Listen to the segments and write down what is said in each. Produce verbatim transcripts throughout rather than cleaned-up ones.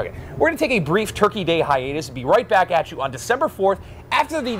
Okay, we're going to take a brief Turkey Day hiatus and be right back at you on December fourth after the...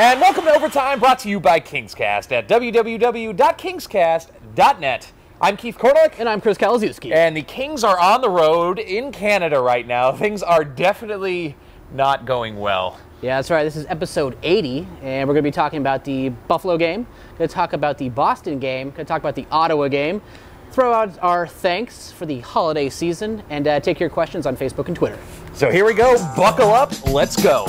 And welcome to Overtime, brought to you by Kingscast at w w w dot kingscast dot net. I'm Keith Korneluk. And I'm Chris Kaliszewski. And the Kings are on the road in Canada right now. Things are definitely not going well. Yeah, that's right. This is episode eighty, and we're going to be talking about the Buffalo game, going to talk about the Boston game, going to talk about the Ottawa game, throw out our thanks for the holiday season, and uh, take your questions on Facebook and Twitter. So here we go. Buckle up. Let's go.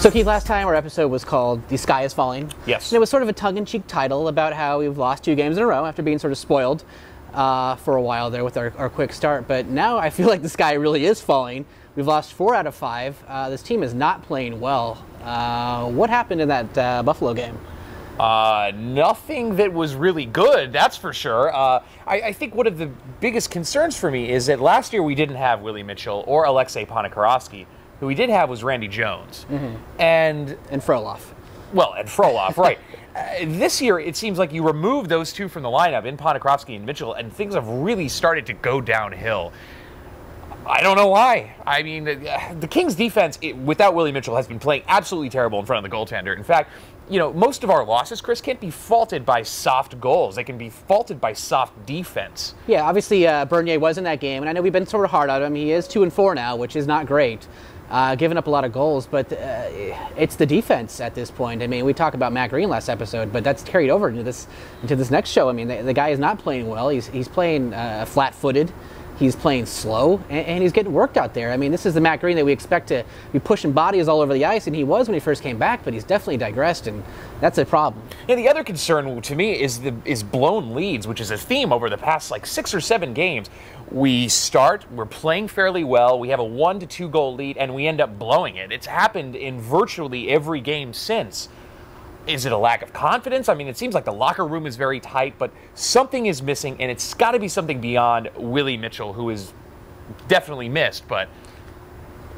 So, Keith, last time our episode was called The Sky is Falling. Yes. And it was sort of a tongue-in-cheek title about how we've lost two games in a row after being sort of spoiled uh, for a while there with our, our quick start. But now I feel like the sky really is falling. We've lost four out of five. Uh, this team is not playing well. Uh, what happened in that uh, Buffalo game? Uh, nothing that was really good, that's for sure. Uh, I, I think one of the biggest concerns for me is that last year we didn't have Willie Mitchell or Alexei Ponikarovsky. Who we did have was Randy Jones. Mm-hmm. And... And Froloff. Well, and Froloff, right. Uh, this year, it seems like you removed those two from the lineup, in Ponikarovsky and Mitchell, and things have really started to go downhill. I don't know why. I mean, uh, the Kings' defense, it, without Willie Mitchell, has been playing absolutely terrible in front of the goaltender. In fact, you know, most of our losses, Chris, can't be faulted by soft goals. They can be faulted by soft defense. Yeah, obviously, uh, Bernier was in that game, and I know we've been sort of hard on him. He is two and four now, which is not great. Uh, giving up a lot of goals, but uh, it's the defense at this point. I mean, we talked about Matt Green last episode, but that's carried over into this into this next show. I mean, the, the guy is not playing well. He's he's playing uh, flat-footed. He's playing slow, and, and he's getting worked out there. I mean, this is the Matt Green that we expect to be pushing bodies all over the ice, and he was when he first came back, but he's definitely digressed, and that's a problem. Yeah, the other concern to me is the is blown leads, which is a theme over the past like six or seven games. We start, we're playing fairly well, we have a one to two goal lead, and we end up blowing it. It's happened in virtually every game since. Is it a lack of confidence? I mean, it seems like the locker room is very tight, but something is missing, and it's got to be something beyond Willie Mitchell, who is definitely missed, but...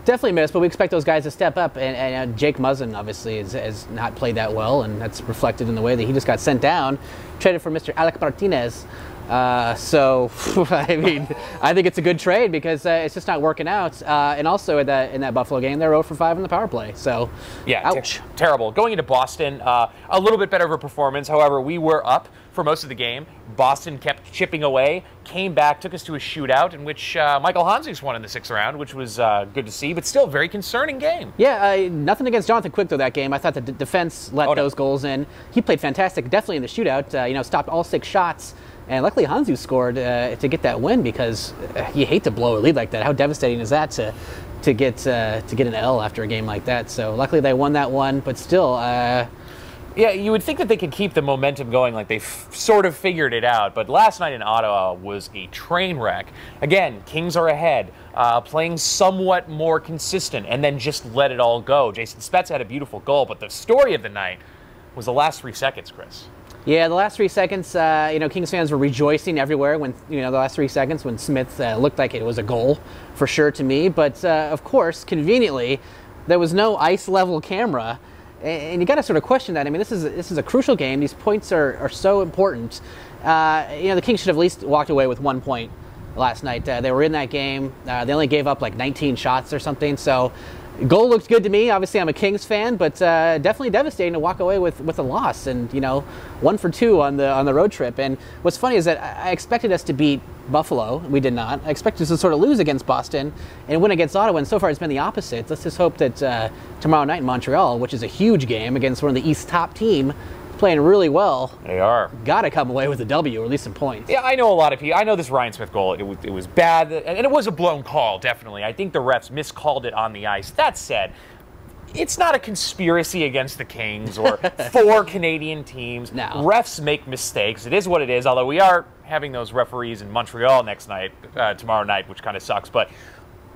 Definitely missed, but we expect those guys to step up, and, and uh, Jake Muzzin, obviously, is, has not played that well, and that's reflected in the way that he just got sent down, traded for Mister Alec Martinez. Uh, so, I mean, I think it's a good trade because uh, it's just not working out. Uh, and also in that, in that Buffalo game, they're zero for five in the power play. So, yeah, ouch. Ter terrible. Going into Boston, uh, a little bit better of a performance. However, we were up for most of the game. Boston kept chipping away, came back, took us to a shootout in which uh, Michael Hanzus won in the sixth round, which was uh, good to see, but still a very concerning game. Yeah, uh, nothing against Jonathan Quick, though, that game. I thought the d defense let oh, no. those goals in. He played fantastic, definitely in the shootout, uh, you know, stopped all six shots. And luckily Hanzus scored uh, to get that win because you hate to blow a lead like that. How devastating is that to to get uh, to get an L after a game like that? So luckily they won that one, but still. Uh, yeah, you would think that they could keep the momentum going, like they f sort of figured it out. But last night in Ottawa was a train wreck. Again, Kings are ahead, uh, playing somewhat more consistent, and then just let it all go. Jason Spezza had a beautiful goal, but the story of the night was the last three seconds, Chris. Yeah, the last three seconds, uh, you know, Kings fans were rejoicing everywhere when, you know, the last three seconds when Smith uh, looked like it was a goal for sure to me. But, uh, of course, conveniently, there was no ice-level camera. And you got to sort of question that. I mean, this is this is a crucial game. These points are, are so important. Uh, you know, the Kings should have at least walked away with one point last night. Uh, they were in that game. Uh, they only gave up like nineteen shots or something. So... Goal looked good to me. Obviously, I'm a Kings fan, but uh, definitely devastating to walk away with, with a loss. And, you know, one for two on the on the road trip. And what's funny is that I expected us to beat Buffalo. We did not. I expected us to sort of lose against Boston and win against Ottawa. And so far, it's been the opposite. Let's just hope that uh, tomorrow night in Montreal, which is a huge game against one of the East top team, playing really well. They are. Got to come away with a W or at least some points. Yeah, I know a lot of people. I know this Ryan Smith goal, it was, it was bad, and it was a blown call, definitely. I think the refs miscalled it on the ice. That said, it's not a conspiracy against the Kings or four Canadian teams. No. Refs make mistakes. It is what it is, although we are having those referees in Montreal next night, uh, tomorrow night, which kind of sucks. But,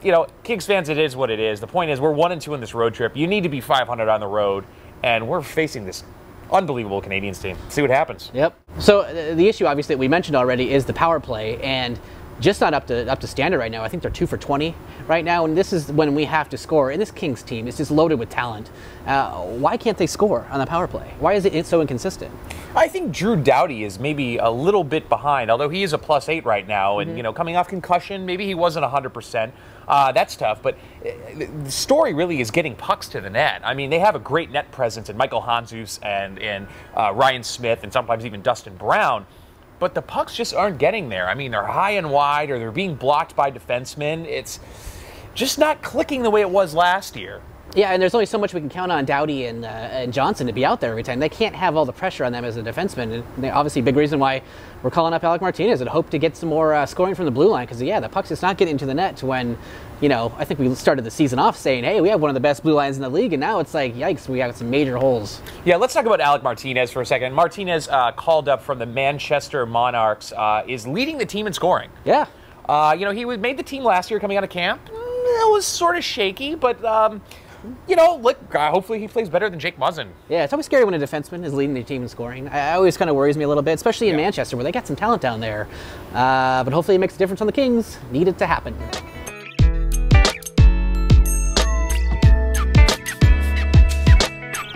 you know, Kings fans, it is what it is. The point is we're one and two in this road trip. You need to be five hundred on the road, and we're facing this unbelievable Canadiens team. See what happens. Yep. So uh, the issue, obviously, that we mentioned already is the power play, and just not up to up to standard right now. I think they're two for twenty right now, and this is when we have to score. And this Kings team is just loaded with talent. Uh, why can't they score on the power play? Why is it so inconsistent? I think Drew Doughty is maybe a little bit behind, although he is a plus eight right now, and mm-hmm. you know, coming off concussion, maybe he wasn't one hundred percent. Uh, that's tough, but the story really is getting pucks to the net. I mean, they have a great net presence in Michael Hanzus and, and uh, Ryan Smith and sometimes even Dustin Brown, but the pucks just aren't getting there. I mean, they're high and wide, or they're being blocked by defensemen. It's just not clicking the way it was last year. Yeah, and there's only so much we can count on Doughty and, uh, and Johnson to be out there every time. They can't have all the pressure on them as a defenseman. And they, obviously, big reason why we're calling up Alec Martinez and hope to get some more uh, scoring from the blue line, because, yeah, the puck's just not getting into the net when, you know, I think we started the season off saying, hey, we have one of the best blue lines in the league, and now it's like, yikes, we got some major holes. Yeah, let's talk about Alec Martinez for a second. Martinez, uh, called up from the Manchester Monarchs, uh, is leading the team in scoring. Yeah. Uh, you know, he made the team last year coming out of camp. That was sort of shaky, but... Um, You know, look, uh, hopefully he plays better than Jake Muzzin. Yeah, it's always scary when a defenseman is leading their team in scoring. It always kind of worries me a little bit, especially in yeah. Manchester, where they got some talent down there. Uh, but hopefully it makes a difference on the Kings. Need it to happen.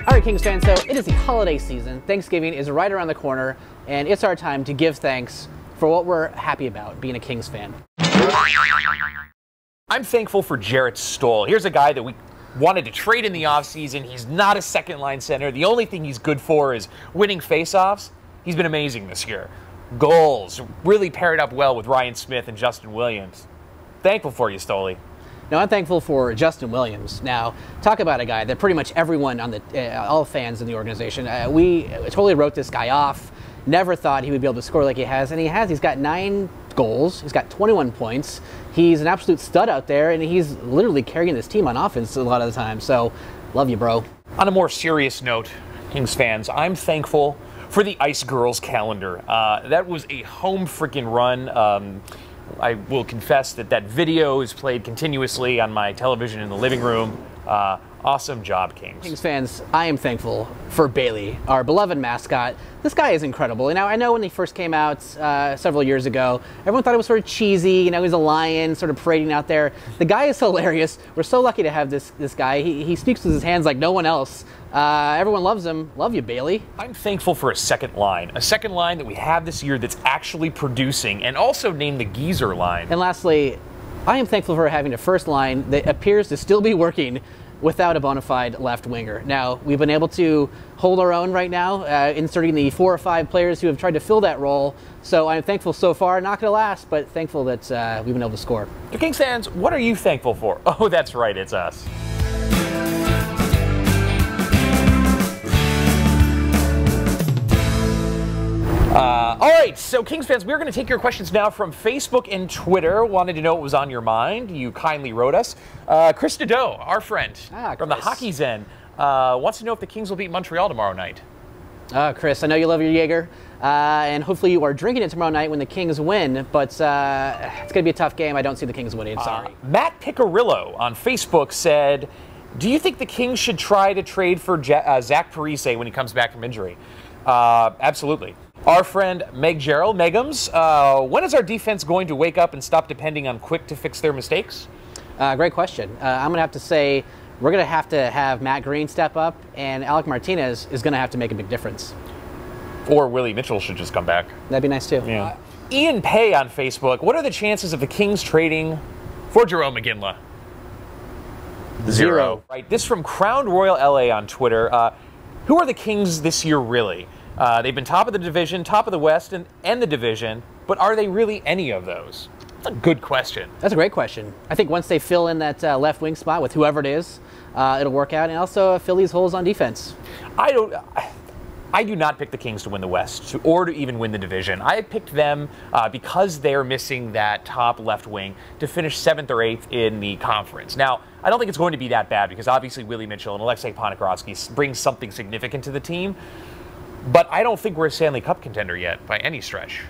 All right, Kings fans, so it is the holiday season. Thanksgiving is right around the corner, and it's our time to give thanks for what we're happy about being a Kings fan. I'm thankful for Jarrett Stoll. Here's a guy that we wanted to trade in the offseason. He's not a second-line center. The only thing he's good for is winning faceoffs. He's been amazing this year. Goals, really paired up well with Ryan Smith and Justin Williams. Thankful for you, Stoley. Now, I'm thankful for Justin Williams. Now, talk about a guy that pretty much everyone on the uh, all fans in the organization, uh, we totally wrote this guy off. Never thought he would be able to score like he has, and he has. He's got nine goals. He's got twenty-one points. He's an absolute stud out there, and he's literally carrying this team on offense a lot of the time. So, love you, bro. On a more serious note, Kings fans, I'm thankful for the Ice Girls calendar. Uh, that was a home freaking run. Um, I will confess that that video is played continuously on my television in the living room. Uh, Awesome job, Kings. Kings fans, I am thankful for Bailey, our beloved mascot. This guy is incredible. You know, I know when he first came out uh, several years ago, everyone thought it was sort of cheesy. You know, he's a lion sort of parading out there. The guy is hilarious. We're so lucky to have this this guy. He, he speaks with his hands like no one else. Uh, everyone loves him. Love you, Bailey. I'm thankful for a second line. A second line that we have this year that's actually producing, and also named the Geezer line. And lastly, I am thankful for having a first line that appears to still be working without a bona fide left winger. Now, we've been able to hold our own right now, uh, inserting the four or five players who have tried to fill that role. So I'm thankful so far. Not going to last, but thankful that uh, we've been able to score. The Kings fans, what are you thankful for? Oh, that's right, it's us. Uh, all right, so Kings fans, we're going to take your questions now from Facebook and Twitter. Wanted to know what was on your mind. You kindly wrote us. Uh, Chris Dadeau, our friend ah, from the Hockey Zen, uh, wants to know if the Kings will beat Montreal tomorrow night. Uh, Chris, I know you love your Jaeger, uh, and hopefully you are drinking it tomorrow night when the Kings win, but uh, it's going to be a tough game. I don't see the Kings winning. Sorry. Uh, Matt Piccirillo on Facebook said, do you think the Kings should try to trade for Ja- uh, Zach Parise when he comes back from injury? Uh, absolutely. Our friend Meg Gerald, Megums, uh, when is our defense going to wake up and stop depending on Quick to fix their mistakes? Uh, great question. Uh, I'm going to have to say we're going to have to have Matt Green step up, and Alec Martinez is going to have to make a big difference. Or Willie Mitchell should just come back. That'd be nice too. Yeah. Uh, Ian Pay on Facebook, what are the chances of the Kings trading for Jerome McGinley? Zero. Zero. Right. This from Crown Royal L A on Twitter. Uh, who are the Kings this year really? Uh, they've been top of the division, top of the West, and, and the division, but are they really any of those? That's a good question. That's a great question. I think once they fill in that uh, left wing spot with whoever it is, uh, it'll work out, and also fill these holes on defense. I don't... I... I do not pick the Kings to win the West or to even win the division. I picked them uh, because they're missing that top left wing to finish seventh or eighth in the conference. Now, I don't think it's going to be that bad because obviously Willie Mitchell and Alexei Ponikarovsky bring something significant to the team, but I don't think we're a Stanley Cup contender yet by any stretch.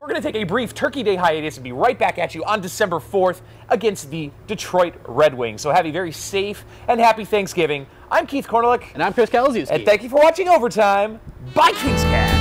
We're going to take a brief Turkey Day hiatus and be right back at you on December fourth against the Detroit Red Wings. So have a very safe and happy Thanksgiving. I'm Keith Korneluk. And I'm Chris Kaliszewski. And thank you for watching Overtime by Kingscast.